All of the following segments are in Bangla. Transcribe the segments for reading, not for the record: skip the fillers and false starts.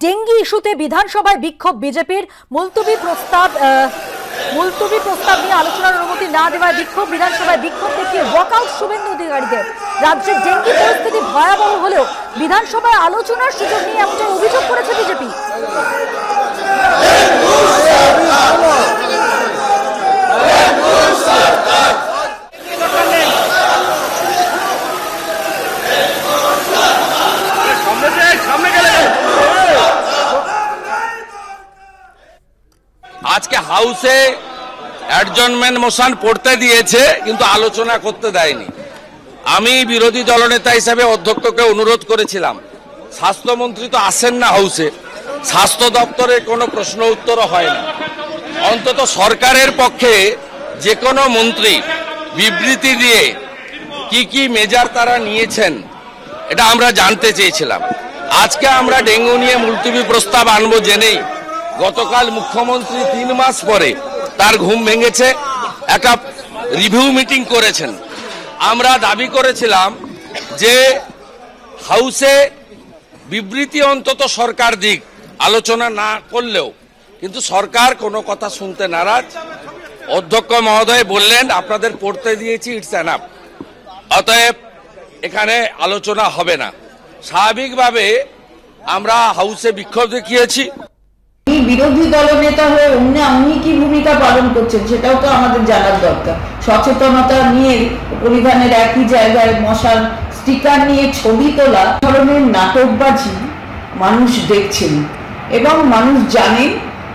डेंगी इस्यूते विधानसभा विक्षोभ बीजेपीर मुलतवी प्रस्ताव निये आलोचनार अनुमति ना देवाय विक्षोभ विधानसभा विक्षोभ देखिए वॉकआउट शुभेंदु अधिकारीदेर। राज्ये डेंगी परिस्थिति भयाबह हलेओ विधानसभाय आलोचनार सुयोग निये एमनटाई अभियोग करेছে বিজেপি। आज के हाउसे एडजर्नमेंट मोशन पड़ते दिए किन्तु आलोचना करते देयनि। आमी बिरोधी दलनेता हिसाबे अध्यक्षके अनुरोध करेछिलाम स्वास्थ्य मंत्री तो आसेन ना हाउसे स्वास्थ्य दफ्तरे कोनो प्रश्न उत्तर हय ना अंतत सरकारेर पक्षे जे कोनो मंत्री विबृति दिए की मेजार तारा नियेछेन एटा आमरा जानते चेयेछिलाम। आजके आमरा डेंगू निये मुलतवी प्रस्ताव आनबो जेनेई गतकाल मुख्यमंत्री 3 मास परे तार घुम भेंगेছে एका रिव्यू मीटिंग करेছেন। আমরা দাবি করেছিলাম যে হাউসে বিবৃতি অন্তত সরকার দিক আলোচনা না করলেও কিন্তু সরকার কোনো কথা শুনতে নারাজ। অধ্যক্ষ মহোদয় বললেন আপনাদের পড়তে দিয়েছি ইটস এনাফ, অতএব এখানে আলোচনা হবে না। স্বাভাবিকভাবে আমরা হাউসে বিক্ষোভ দেখিয়েছি। বিরোধী দলনেতা হয়ে উনি কি ভূমিকা পালন করছেন সেটাও তো আমাদের জানার দরকার। সচেতনতা নিয়ে পরিধানের একই জায়গায় মশাল স্টিকার নিয়ে ছবি তোলা ধরনের নাটকবাজি মানুষ দেখছেন এবং মানুষ জানেন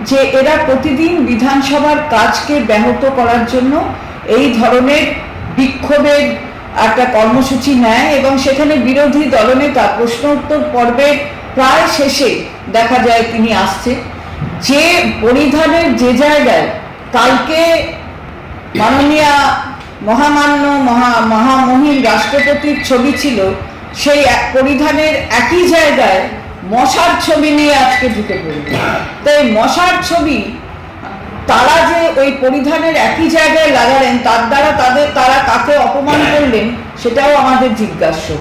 যে এরা প্রতিদিন বিধানসভার কাজকে ব্যাহত করার জন্য এই ধরনের বিক্ষোভের একটা কর্মসূচি নেয় এবং সেখানে বিরোধী দলনেতা প্রশ্ন উত্তর পর্বের প্রায় শেষে দেখা যায় তিনি আসছে। যে পরিধানের যে জায়গায় কালকে মাননীয় মহামান্য মহামহিম রাষ্ট্রপতির ছবি ছিল সেই এক পরিধানের একই জায়গায় মশার ছবি নিয়ে আজকে ঢুকে পড়ল। তাই মশার ছবি তারা যে ওই পরিধানের একই জায়গায় লাগালেন তার দ্বারা তারা কাকে অপমান করলেন সেটাও আমাদের জিজ্ঞাসা।